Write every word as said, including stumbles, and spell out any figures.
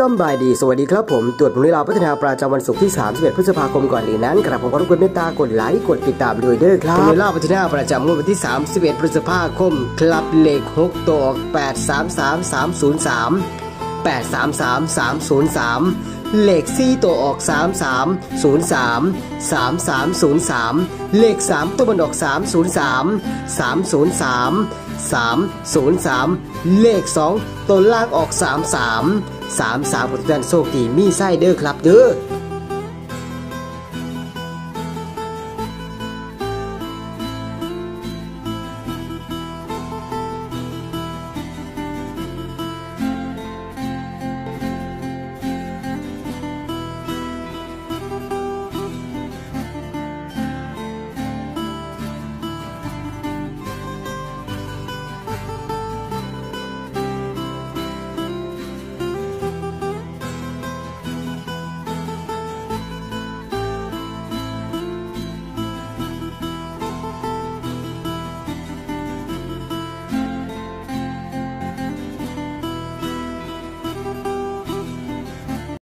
สบายดีสวัสดีครับผมตรวจมนุษย์ดาวพัฒนาประจำวันศุกร์ที่สามสิบเอ็ดพฤษภาคมก่อนอื่นนั้นกราบขอความกรุณาเมตตากดไลค์กดติดตามด้วยเด้อครับมนุษย์ดาวพัฒนาประจำวันที่สามสิบเอ็ดพฤษภาคมครับเลขหกตัวออกแปด สาม สาม สาม ศูนย์ สาม แปด สาม สาม สาม ศูนย์ สามเลขสี่ตัวออกสาม สาม ศูนย์ สาม สาม สาม ศูนย์ สามเลขสามตัวบนออกสาม ศูนย์ สาม สาม ศูนย์ สาม สาม ศูนย์ สามเลขสองตัวล่างออกสาม สามสามสามผลดันโชคดีมีไส้เด้อครับเด้อ